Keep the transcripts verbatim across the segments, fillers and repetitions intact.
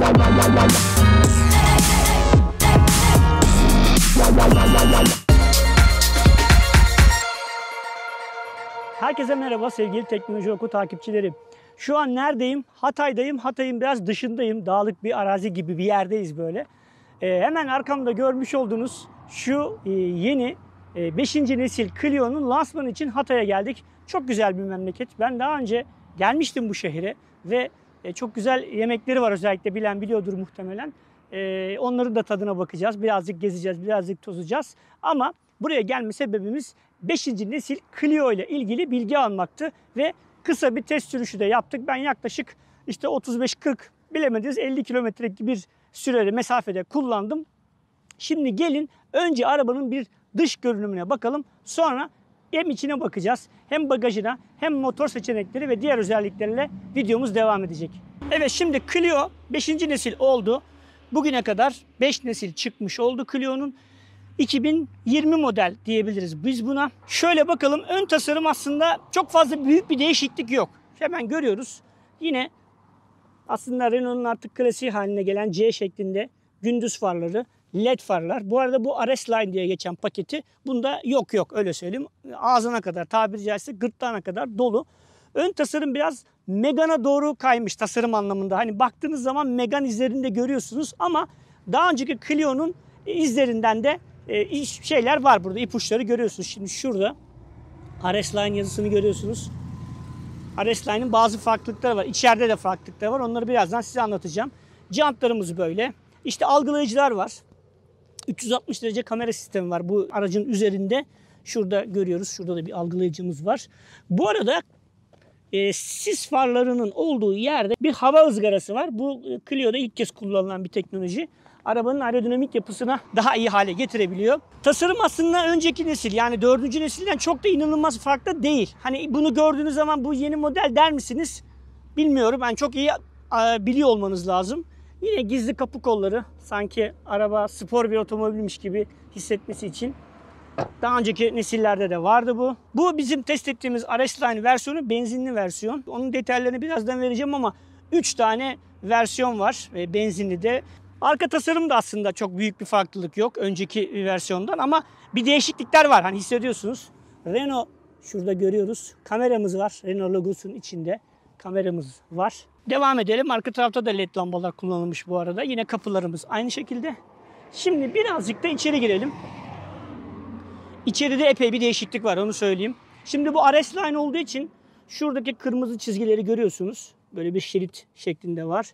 Herkese merhaba sevgili Teknoloji Okulu takipçilerim. Şu an neredeyim? Hatay'dayım. Hatay'ın biraz dışındayım. Dağlık bir arazi gibi bir yerdeyiz böyle. Ee, hemen arkamda görmüş olduğunuz şu e, yeni e, beşinci nesil Clio'nun lansmanı için Hatay'a geldik. Çok güzel bir memleket. Ben daha önce gelmiştim bu şehre ve e, çok güzel yemekleri var, özellikle bilen biliyordur muhtemelen. E, onların da tadına bakacağız. Birazcık gezeceğiz, birazcık tozacağız. Ama buraya gelme sebebimiz beşinci nesil Clio ile ilgili bilgi almaktı ve kısa bir test sürüşü de yaptık. Ben yaklaşık işte otuz beş kırk, bilemediniz elli kilometrelik bir süreli mesafede kullandım. Şimdi gelin önce arabanın bir dış görünümüne bakalım. Sonra hem içine bakacağız, hem bagajına, hem motor seçenekleri ve diğer özelliklerle videomuz devam edecek. Evet, şimdi Clio beşinci nesil oldu. Bugüne kadar beş nesil çıkmış oldu Clio'nun. iki bin yirmi model diyebiliriz biz buna. Şöyle bakalım, ön tasarım aslında çok fazla büyük bir değişiklik yok. Hemen görüyoruz. Yine aslında Renault'un artık klasiği haline gelen C şeklinde gündüz farları, L E D farlar. Bu arada bu R S Line diye geçen paketi bunda yok yok öyle söyleyeyim. Ağzına kadar, tabiri caizse gırtlağına kadar dolu. Ön tasarım biraz Megane'a doğru kaymış tasarım anlamında. Hani baktığınız zaman Megane izlerinde görüyorsunuz ama daha önceki Clio'nun izlerinden de şeyler var burada, ipuçları görüyorsunuz. Şimdi şurada R S Line yazısını görüyorsunuz. R S Line'in bazı farklılıkları var. İçeride de farklılıkları var. Onları birazdan size anlatacağım. Jantlarımız böyle. İşte algılayıcılar var. üç yüz altmış derece kamera sistemi var bu aracın üzerinde. Şurada görüyoruz. Şurada da bir algılayıcımız var. Bu arada e, sis farlarının olduğu yerde bir hava ızgarası var. Bu Clio'da ilk kez kullanılan bir teknoloji. Arabanın aerodinamik yapısına daha iyi hale getirebiliyor. Tasarım aslında önceki nesil, yani dördüncü nesilden çok da inanılmaz farklı değil. Hani bunu gördüğünüz zaman bu yeni model der misiniz bilmiyorum. Yani çok iyi biliyor olmanız lazım. Yine gizli kapı kolları, sanki araba spor bir otomobilmiş gibi hissetmesi için. Daha önceki nesillerde de vardı bu. Bu bizim test ettiğimiz R S Line versiyonu, benzinli versiyon. Onun detaylarını birazdan vereceğim ama üç tane versiyon var benzinli de. Arka tasarım da aslında çok büyük bir farklılık yok önceki versiyondan ama bir değişiklikler var. Hani hissediyorsunuz. Renault şurada görüyoruz. Kameramız var. Renault logosunun içinde kameramız var. Devam edelim. Arka tarafta da L E D lambalar kullanılmış bu arada. Yine kapılarımız aynı şekilde. Şimdi birazcık da içeri girelim. İçeride epey bir değişiklik var, onu söyleyeyim. Şimdi bu R S Line olduğu için şuradaki kırmızı çizgileri görüyorsunuz. Böyle bir şerit şeklinde var.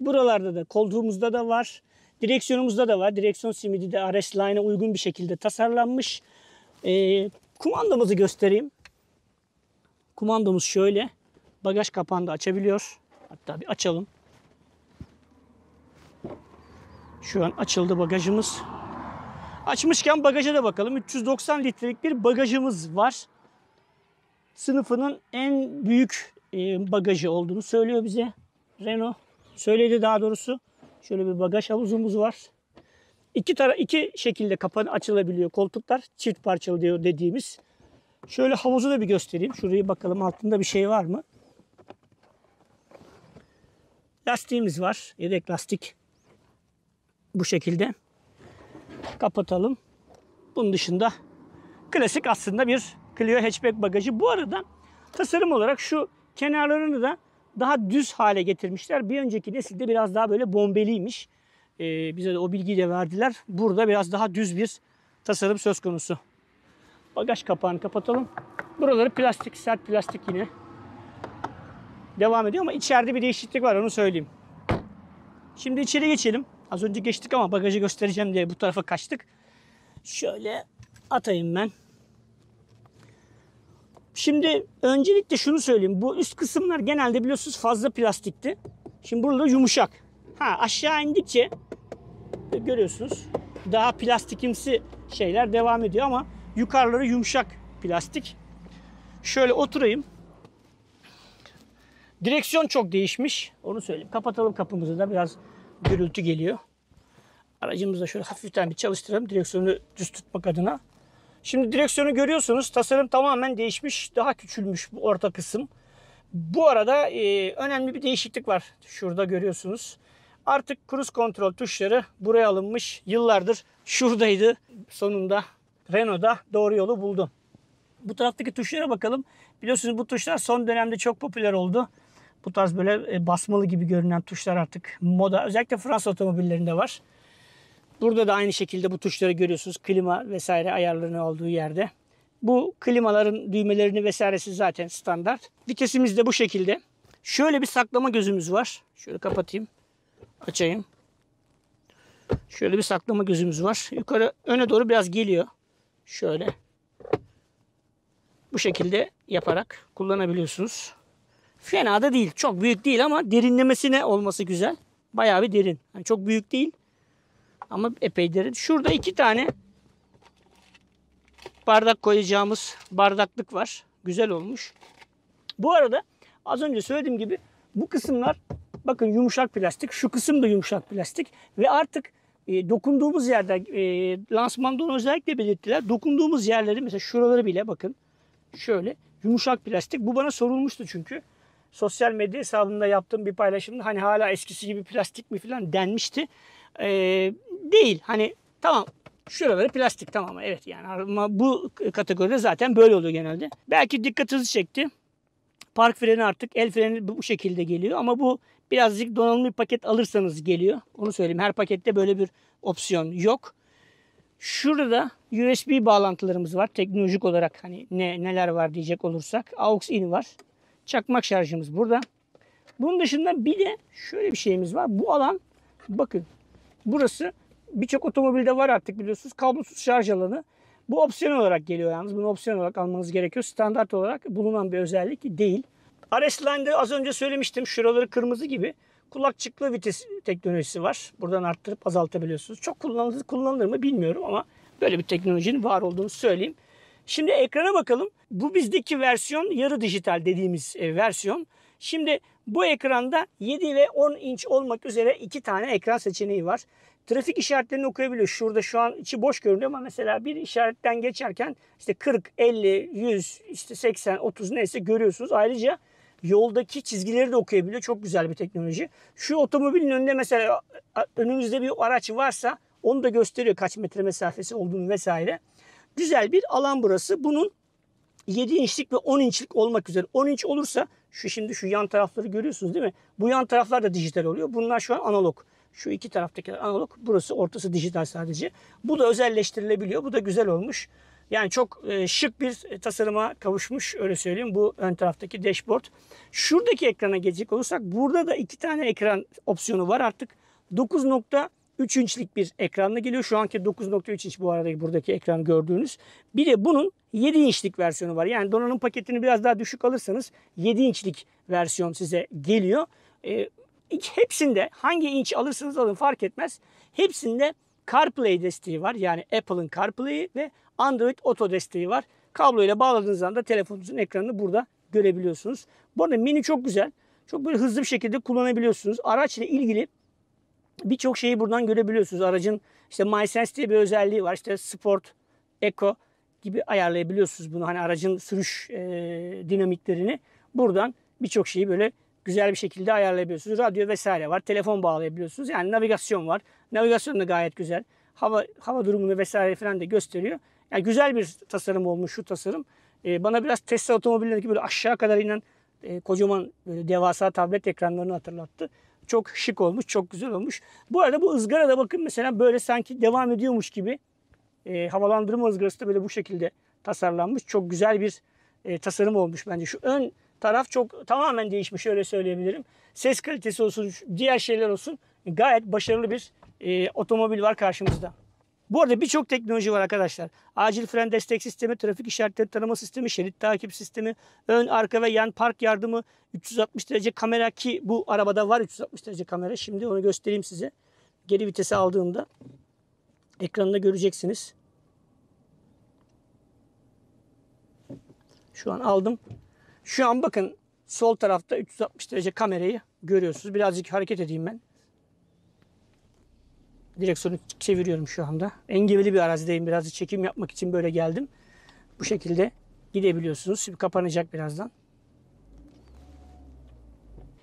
Buralarda da, koltuğumuzda da var, direksiyonumuzda da var. Direksiyon simidi de R S Line'a uygun bir şekilde tasarlanmış. Ee, kumandamızı göstereyim. Kumandamız şöyle. Bagaj kapağını da açabiliyor. Hatta bir açalım. Şu an açıldı bagajımız. Açmışken bagaja da bakalım. üç yüz doksan litrelik bir bagajımız var. Sınıfının en büyük bagajı olduğunu söylüyor bize Renault. Söyledi daha doğrusu. Şöyle bir bagaj havuzumuz var. İki, tara iki şekilde kapan açılabiliyor koltuklar. Çift parçalı diyor dediğimiz. Şöyle havuzu da bir göstereyim. Şuraya bakalım, altında bir şey var mı? Lastiğimiz var. Yedek lastik. Bu şekilde. Kapatalım. Bunun dışında klasik aslında bir Clio hatchback bagajı. Bu arada tasarım olarak şu kenarlarını da daha düz hale getirmişler. Bir önceki nesilde biraz daha böyle bombeliymiş. Ee, bize de o bilgiyi de verdiler. Burada biraz daha düz bir tasarım söz konusu. Bagaj kapağını kapatalım. Buraları plastik, sert plastik yine. Devam ediyor ama içeride bir değişiklik var, onu söyleyeyim. Şimdi içeri geçelim. Az önce geçtik ama bagajı göstereceğim diye bu tarafa kaçtık. Şöyle atayım ben. Şimdi öncelikle şunu söyleyeyim. Bu üst kısımlar genelde biliyorsunuz fazla plastikti. Şimdi burada yumuşak. Ha, aşağı indikçe görüyorsunuz daha plastikimsi şeyler devam ediyor ama yukarıları yumuşak plastik. Şöyle oturayım. Direksiyon çok değişmiş. Onu söyleyeyim. Kapatalım kapımızı da, biraz gürültü geliyor. Aracımızı da şöyle hafiften bir çalıştıralım direksiyonu düz tutmak adına. Şimdi direksiyonu görüyorsunuz. Tasarım tamamen değişmiş. Daha küçülmüş bu orta kısım. Bu arada e, önemli bir değişiklik var. Şurada görüyorsunuz. Artık cruise kontrol tuşları buraya alınmış. Yıllardır şuradaydı. Sonunda Renault'da doğru yolu buldu. Bu taraftaki tuşlara bakalım. Biliyorsunuz bu tuşlar son dönemde çok popüler oldu. Bu tarz böyle basmalı gibi görünen tuşlar artık moda. Özellikle Fransız otomobillerinde var. Burada da aynı şekilde bu tuşları görüyorsunuz. Klima vesaire ayarlarının olduğu yerde. Bu klimaların düğmelerini vesairesi zaten standart. Vitesimiz de bu şekilde. Şöyle bir saklama gözümüz var. Şöyle kapatayım. Açayım. Şöyle bir saklama gözümüz var. Yukarı öne doğru biraz geliyor. Şöyle. Bu şekilde yaparak kullanabiliyorsunuz. Fena da değil. Çok büyük değil ama derinlemesine olması güzel. Bayağı bir derin. Yani çok büyük değil. Ama epey derin. Şurada iki tane bardak koyacağımız bardaklık var. Güzel olmuş. Bu arada az önce söylediğim gibi bu kısımlar bakın yumuşak plastik. Şu kısım da yumuşak plastik. Ve artık e, dokunduğumuz yerde e, lansmanda onu özellikle belirttiler. Dokunduğumuz yerleri mesela şuraları bile bakın. Şöyle yumuşak plastik. Bu bana sorulmuştu çünkü. Sosyal medya hesabımda yaptığım bir paylaşımda hani hala eskisi gibi plastik mi falan denmişti. Ee, değil. Hani tamam şuraları plastik tamam evet yani ama bu kategoride zaten böyle oluyor genelde. Belki dikkatinizi çekti. Park freni artık el freni bu şekilde geliyor ama bu birazcık donanımlı bir paket alırsanız geliyor. Onu söyleyeyim. Her pakette böyle bir opsiyon yok. Şurada U S B bağlantılarımız var. Teknolojik olarak hani ne neler var diyecek olursak A U X in var. Çakmak şarjımız burada. Bunun dışında bir de şöyle bir şeyimiz var. Bu alan bakın burası birçok otomobilde var artık biliyorsunuz. Kablosuz şarj alanı. Bu opsiyon olarak geliyor yalnız. Bunu opsiyon olarak almanız gerekiyor. Standart olarak bulunan bir özellik değil. R S Line'de az önce söylemiştim. Şuraları kırmızı gibi. Kulakçıklı vites teknolojisi var. Buradan arttırıp azaltabiliyorsunuz. Çok kullanılır, kullanılır mı bilmiyorum ama böyle bir teknolojinin var olduğunu söyleyeyim. Şimdi ekrana bakalım. Bu bizdeki versiyon yarı dijital dediğimiz e, versiyon. Şimdi bu ekranda yedi ve on inç olmak üzere iki tane ekran seçeneği var. Trafik işaretlerini okuyabiliyor. Şurada şu an içi boş görünüyor ama mesela bir işaretten geçerken işte kırk, elli, yüz, işte seksen, otuz neyse görüyorsunuz. Ayrıca yoldaki çizgileri de okuyabiliyor. Çok güzel bir teknoloji. Şu otomobilin önünde mesela önümüzde bir araç varsa onu da gösteriyor kaç metre mesafesi olduğunu vesaire. Güzel bir alan burası. Bunun yedi inçlik ve on inçlik olmak üzere. on inç olursa şu şimdi şu yan tarafları görüyorsunuz değil mi? Bu yan taraflar da dijital oluyor. Bunlar şu an analog. Şu iki taraftakiler analog. Burası ortası dijital sadece. Bu da özelleştirilebiliyor. Bu da güzel olmuş. Yani çok şık bir tasarıma kavuşmuş öyle söyleyeyim bu ön taraftaki dashboard. Şuradaki ekrana gelecek olursak burada da iki tane ekran opsiyonu var artık. dokuz nokta üç inçlik bir ekranla geliyor. Şu anki dokuz nokta üç inç bu arada buradaki ekranı gördüğünüz. Bir de bunun yedi inçlik versiyonu var. Yani donanım paketini biraz daha düşük alırsanız yedi inçlik versiyon size geliyor. E, hepsinde hangi inç alırsanız alın fark etmez. Hepsinde CarPlay desteği var. Yani Apple'ın CarPlay'i ve Android Auto desteği var. Kablo ile bağladığınız anda telefonunuzun ekranını burada görebiliyorsunuz. Bu arada menü çok güzel. Çok böyle hızlı bir şekilde kullanabiliyorsunuz. Araçla ilgili birçok şeyi buradan görebiliyorsunuz. Aracın işte MySense diye bir özelliği var. İşte Sport, Eco gibi ayarlayabiliyorsunuz bunu. Hani aracın sürüş e, dinamiklerini buradan birçok şeyi böyle güzel bir şekilde ayarlayabiliyorsunuz. Radyo vesaire var. Telefon bağlayabiliyorsunuz. Yani navigasyon var. Navigasyon da gayet güzel. Hava hava durumunu vesaire falan da gösteriyor. Yani güzel bir tasarım olmuş şu tasarım. E, bana biraz Tesla otomobillerindeki böyle aşağı kadar inen e, kocaman böyle devasa tablet ekranlarını hatırlattı. Çok şık olmuş, çok güzel olmuş. Bu arada bu ızgara da bakın mesela böyle sanki devam ediyormuş gibi. E, havalandırma ızgarası da böyle bu şekilde tasarlanmış. Çok güzel bir e, tasarım olmuş bence. Şu ön taraf çok tamamen değişmiş öyle söyleyebilirim. Ses kalitesi olsun, diğer şeyler olsun gayet başarılı bir e, otomobil var karşımızda. Bu arada birçok teknoloji var arkadaşlar. Acil fren destek sistemi, trafik işaretleri tanıma sistemi, şerit takip sistemi, ön, arka ve yan park yardımı, üç yüz altmış derece kamera ki bu arabada var üç yüz altmış derece kamera. Şimdi onu göstereyim size. Geri vitese aldığımda ekranında göreceksiniz. Şu an aldım. Şu an bakın sol tarafta üç yüz altmış derece kamerayı görüyorsunuz. Birazcık hareket edeyim ben. Direksiyonu çeviriyorum şu anda. Engebeli bir arazideyim. Birazcık çekim yapmak için böyle geldim. Bu şekilde gidebiliyorsunuz. Şimdi kapanacak birazdan.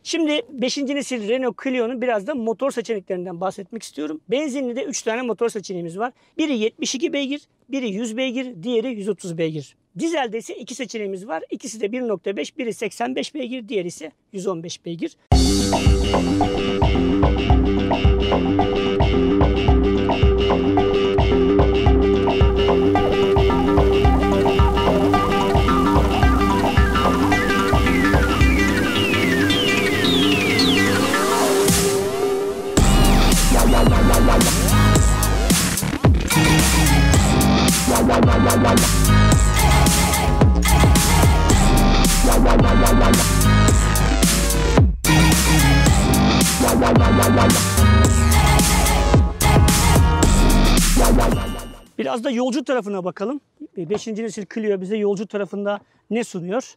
Şimdi beşinci nesil Renault Clio'nun biraz da motor seçeneklerinden bahsetmek istiyorum. Benzinli de üç tane motor seçeneğimiz var. Biri yetmiş iki beygir, biri yüz beygir, diğeri yüz otuz beygir. Dizelde ise iki seçeneğimiz var. İkisi de bir nokta beş, biri seksen beş beygir, diğeri ise yüz on beş beygir. Biraz da yolcu tarafına bakalım. beşinci nesil Clio bize yolcu tarafında ne sunuyor?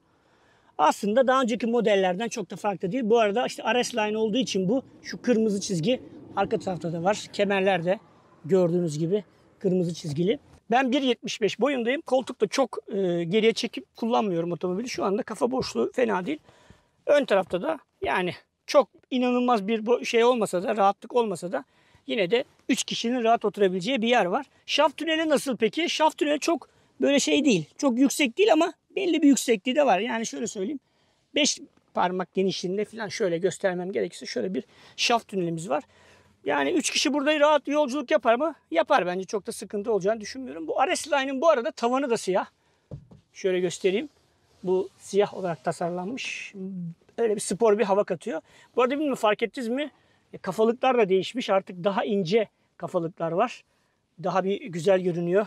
Aslında daha önceki modellerden çok da farklı değil. Bu arada işte R S Line olduğu için bu şu kırmızı çizgi arka tarafta da var. Kemerler de gördüğünüz gibi kırmızı çizgili. Ben bir yetmiş beş boyundayım. Koltukta çok e, geriye çekip kullanmıyorum otomobili. Şu anda kafa boşluğu fena değil. Ön tarafta da yani çok inanılmaz bir şey olmasa da, rahatlık olmasa da yine de üç kişinin rahat oturabileceği bir yer var. Şaft tüneli nasıl peki? Şaft tüneli çok böyle şey değil. Çok yüksek değil ama belli bir yüksekliği de var. Yani şöyle söyleyeyim. beş parmak genişliğinde falan, şöyle göstermem gerekirse şöyle bir şaft tünelimiz var. Yani üç kişi burada rahat yolculuk yapar mı? Yapar bence. Çok da sıkıntı olacağını düşünmüyorum. Bu R S Line'in bu arada tavanı da siyah. Şöyle göstereyim. Bu siyah olarak tasarlanmış. Öyle bir spor bir hava katıyor. Bu arada bilmiyorum fark ettiniz mi? E, kafalıklar da değişmiş. Artık daha ince kafalıklar var. Daha bir güzel görünüyor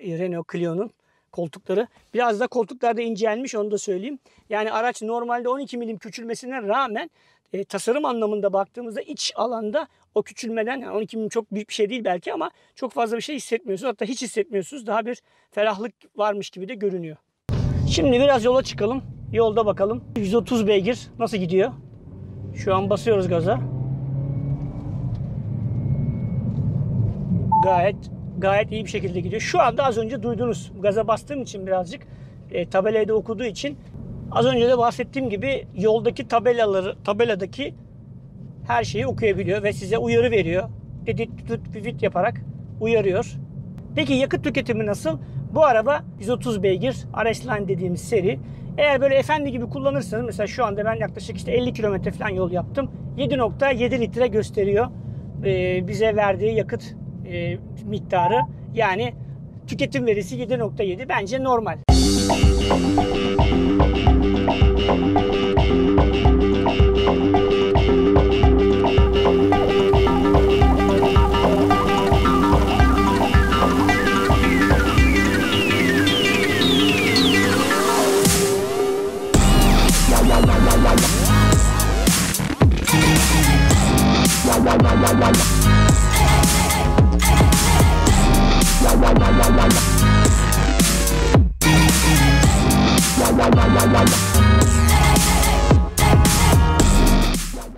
Renault Clio'nun koltukları. Biraz da koltuklar da incelmiş, onu da söyleyeyim. Yani araç normalde on iki milim küçülmesine rağmen e, tasarım anlamında baktığımızda iç alanda o küçülmeden, yani on iki milim çok büyük bir şey değil belki ama çok fazla bir şey hissetmiyorsunuz. Hatta hiç hissetmiyorsunuz. Daha bir ferahlık varmış gibi de görünüyor. Şimdi biraz yola çıkalım. Yolda bakalım. yüz otuz beygir nasıl gidiyor? Şu an basıyoruz gaza. Gayet gayet iyi bir şekilde gidiyor. Şu anda az önce duyduğunuz, gaza bastığım için birazcık e, tabelayı da okuduğu için az önce de bahsettiğim gibi yoldaki tabelaları, tabeladaki her şeyi okuyabiliyor ve size uyarı veriyor. Dit tut pivit yaparak uyarıyor. Peki yakıt tüketimi nasıl? Bu araba yüz otuz beygir R S Line dediğimiz seri. Eğer böyle efendi gibi kullanırsanız, mesela şu anda ben yaklaşık işte elli kilometre falan yol yaptım. yedi nokta yedi litre gösteriyor ee, bize verdiği yakıt e, miktarı. Yani tüketim verisi yedi nokta yedi, bence normal.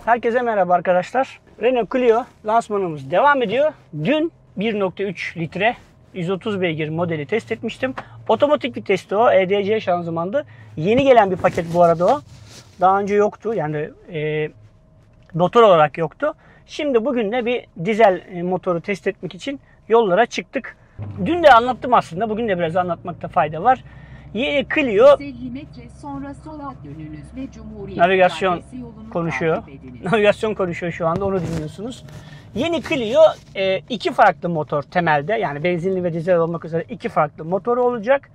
Herkese merhaba arkadaşlar. Renault Clio lansmanımız devam ediyor. Dün bir nokta üç litre yüz otuz beygir modeli test etmiştim. Otomatik vitesli o. E D C şanzımandı. Yeni gelen bir paket bu arada o. Daha önce yoktu. Yani e, motor olarak yoktu. Şimdi bugün de bir dizel motoru test etmek için yollara çıktık. Dün de anlattım aslında. Bugün de biraz anlatmakta fayda var. Yeni Clio navigasyon konuşuyor. Navigasyon konuşuyor şu anda, onu dinliyorsunuz. Yeni Clio iki farklı motor temelde, yani benzinli ve dizel olmak üzere iki farklı motoru olacak.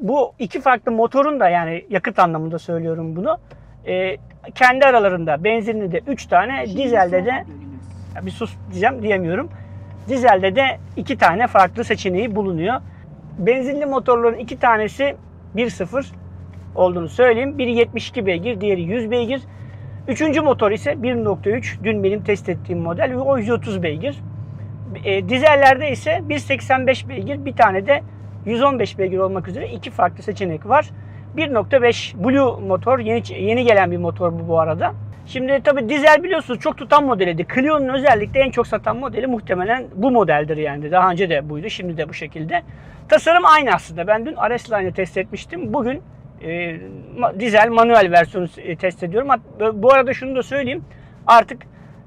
Bu iki farklı motorun da, yani yakıt anlamında söylüyorum bunu, kendi aralarında benzinli de üç tane, dizelde de bir sus diyeceğim diyemiyorum. Dizelde de iki tane farklı seçeneği bulunuyor. Benzinli motorların iki tanesi bir nokta sıfır olduğunu söyleyeyim. Biri yetmiş iki beygir, diğeri yüz beygir. Üçüncü motor ise bir nokta üç. Dün benim test ettiğim model. O yüz otuz beygir. E, dizellerde ise bir seksen beş beygir, bir tane de yüz on beş beygir olmak üzere iki farklı seçenek var. bir nokta beş Blue motor. Yeni, yeni gelen bir motor bu bu arada. Şimdi tabi dizel biliyorsunuz çok tutan modeliydi. Clio'nun özellikle en çok satan modeli muhtemelen bu modeldir yani. Daha önce de buydu, şimdi de bu şekilde. Tasarım aynı aslında. Ben dün R S Line'ı test etmiştim. Bugün e, dizel manuel versiyonu test ediyorum. Bu arada şunu da söyleyeyim. Artık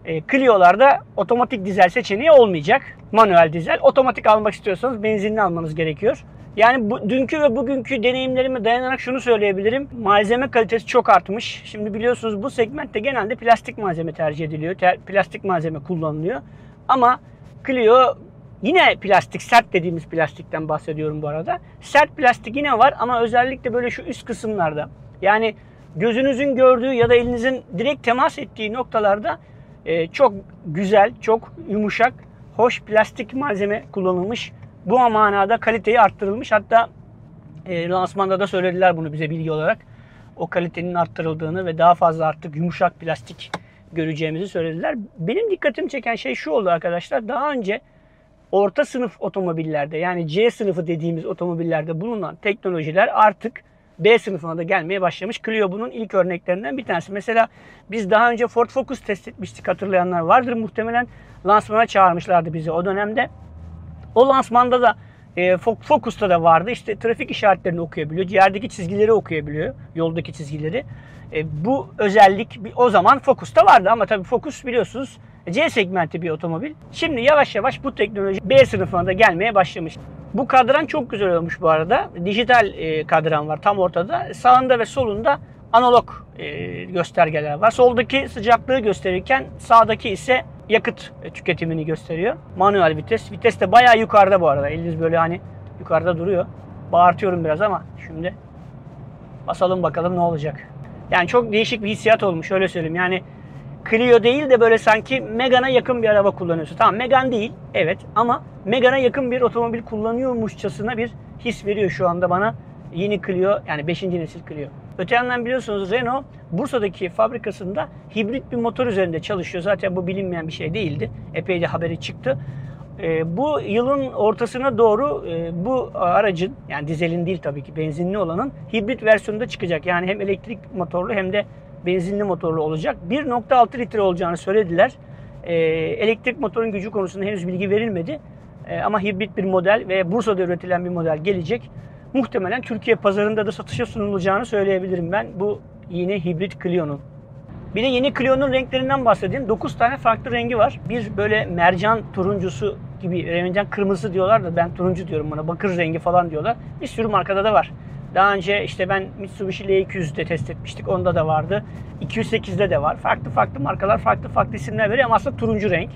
e, Clio'larda otomatik dizel seçeneği olmayacak. Manuel dizel. Otomatik almak istiyorsanız benzinli almanız gerekiyor. Yani bu, dünkü ve bugünkü deneyimlerime dayanarak şunu söyleyebilirim. Malzeme kalitesi çok artmış. Şimdi biliyorsunuz bu segmentte genelde plastik malzeme tercih ediliyor. Ter, plastik malzeme kullanılıyor. Ama Clio yine plastik, sert dediğimiz plastikten bahsediyorum bu arada. Sert plastik yine var ama özellikle böyle şu üst kısımlarda. Yani gözünüzün gördüğü ya da elinizin direkt temas ettiği noktalarda e, çok güzel, çok yumuşak, hoş plastik malzeme kullanılmış. Bu manada kaliteyi arttırılmış. Hatta e, lansmanda da söylediler bunu bize bilgi olarak. O kalitenin arttırıldığını ve daha fazla artık yumuşak plastik göreceğimizi söylediler. Benim dikkatimi çeken şey şu oldu arkadaşlar. Daha önce orta sınıf otomobillerde, yani C sınıfı dediğimiz otomobillerde bulunan teknolojiler artık B sınıfına da gelmeye başlamış. Clio bunun ilk örneklerinden bir tanesi. Mesela biz daha önce Ford Focus test etmiştik, hatırlayanlar vardır muhtemelen. Lansmana çağırmışlardı bizi o dönemde. O lansmanda da e, Focus'ta da vardı. İşte trafik işaretlerini okuyabiliyor, ciğerdeki çizgileri okuyabiliyor, yoldaki çizgileri. E, bu özellik o zaman Focus'ta vardı ama tabii Focus biliyorsunuz C segmenti bir otomobil. Şimdi yavaş yavaş bu teknoloji B sınıfına da gelmeye başlamış. Bu kadran çok güzel olmuş bu arada. Dijital e, kadran var tam ortada. Sağında ve solunda analog e, göstergeler var. Soldaki sıcaklığı gösterirken sağdaki ise yakıt tüketimini gösteriyor. Manuel vites. Vites de bayağı yukarıda bu arada. Eliniz böyle hani yukarıda duruyor. Bağırtıyorum biraz ama şimdi basalım bakalım ne olacak. Yani çok değişik bir hissiyat olmuş. Öyle söyleyeyim. Yani Clio değil de böyle sanki Megane'a yakın bir araba kullanıyorsun. Tamam, Megane değil. Evet ama Megane'a yakın bir otomobil kullanıyormuşçasına bir his veriyor şu anda bana. Yeni Clio, yani beşinci nesil Clio. Öte yandan biliyorsunuz Renault Bursa'daki fabrikasında hibrit bir motor üzerinde çalışıyor. Zaten bu bilinmeyen bir şey değildi. Epey de haberi çıktı. E, bu yılın ortasına doğru e, bu aracın, yani dizelin değil tabii ki, benzinli olanın hibrit versiyonunda çıkacak. Yani hem elektrik motorlu hem de benzinli motorlu olacak. bir nokta altı litre olacağını söylediler. E, elektrik motorun gücü konusunda henüz bilgi verilmedi. E, ama hibrit bir model ve Bursa'da üretilen bir model gelecek. Muhtemelen Türkiye pazarında da satışa sunulacağını söyleyebilirim ben bu yeni hibrit Clio'nun. Bir de yeni Clio'nun renklerinden bahsedeyim. dokuz tane farklı rengi var. Bir böyle mercan turuncusu gibi, mercan kırmızı diyorlar da ben turuncu diyorum buna. Bakır rengi falan diyorlar. Bir sürü markada da var. Daha önce işte ben Mitsubishi L iki yüzde test etmiştik. Onda da vardı. iki yüz sekizde de var. Farklı farklı markalar farklı farklı isimler veriyor ama aslında turuncu renk.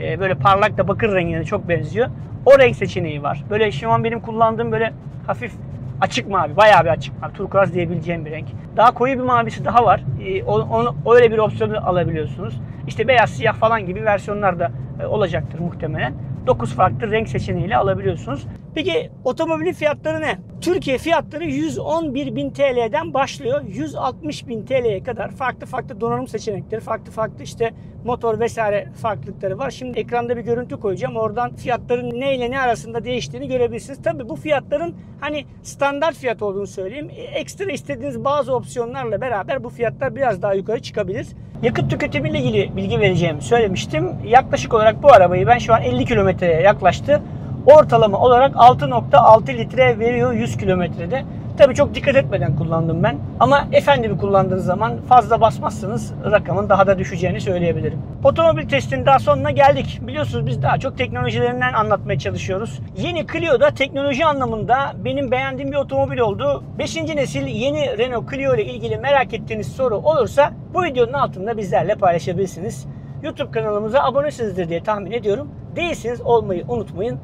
Ee, böyle parlak da bakır rengine çok benziyor. O renk seçeneği var. Böyle şu an benim kullandığım böyle hafif açık mavi, bayağı bir açık mavi, turkuaz diyebileceğim bir renk. Daha koyu bir mavisi daha var. Ee, onu, öyle bir opsiyonu alabiliyorsunuz. İşte beyaz, siyah falan gibi versiyonlar da e, olacaktır muhtemelen. dokuz farklı renk seçeneğiyle alabiliyorsunuz. Peki otomobilin fiyatları ne? Türkiye fiyatları yüz on bir bin T L'den başlıyor. yüz altmış bin T L'ye kadar farklı farklı donanım seçenekleri, farklı farklı işte motor vesaire farklılıkları var. Şimdi ekranda bir görüntü koyacağım. Oradan fiyatların ne ile ne arasında değiştiğini görebilirsiniz. Tabii bu fiyatların hani standart fiyat olduğunu söyleyeyim. Ekstra istediğiniz bazı opsiyonlarla beraber bu fiyatlar biraz daha yukarı çıkabilir. Yakıt tüketimiyle ilgili bilgi vereceğimi söylemiştim. Yaklaşık olarak bu arabayı ben şu an elli kilometreye yaklaştı. Ortalama olarak altı nokta altı litre veriyor yüz kilometrede. Tabii çok dikkat etmeden kullandım ben. Ama efendim kullandığınız zaman fazla basmazsanız rakamın daha da düşeceğini söyleyebilirim. Otomobil testinin daha sonuna geldik. Biliyorsunuz biz daha çok teknolojilerinden anlatmaya çalışıyoruz. Yeni Clio da teknoloji anlamında benim beğendiğim bir otomobil oldu. beşinci nesil yeni Renault Clio ile ilgili merak ettiğiniz soru olursa bu videonun altında bizlerle paylaşabilirsiniz. YouTube kanalımıza abonesinizdir diye tahmin ediyorum. Değilseniz olmayı unutmayın.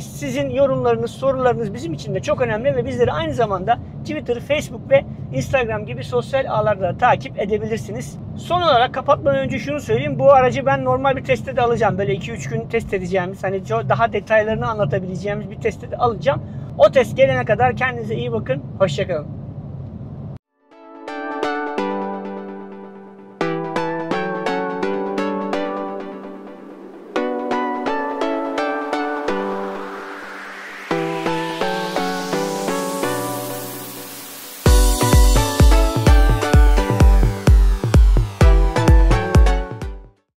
Sizin yorumlarınız, sorularınız bizim için de çok önemli ve bizleri aynı zamanda Twitter, Facebook ve Instagram gibi sosyal ağlarda da takip edebilirsiniz. Son olarak kapatmadan önce şunu söyleyeyim. Bu aracı ben normal bir testte de alacağım. Böyle iki üç gün test edeceğimiz, hani daha detaylarını anlatabileceğimiz bir testte de alacağım. O test gelene kadar kendinize iyi bakın. Hoşça kalın.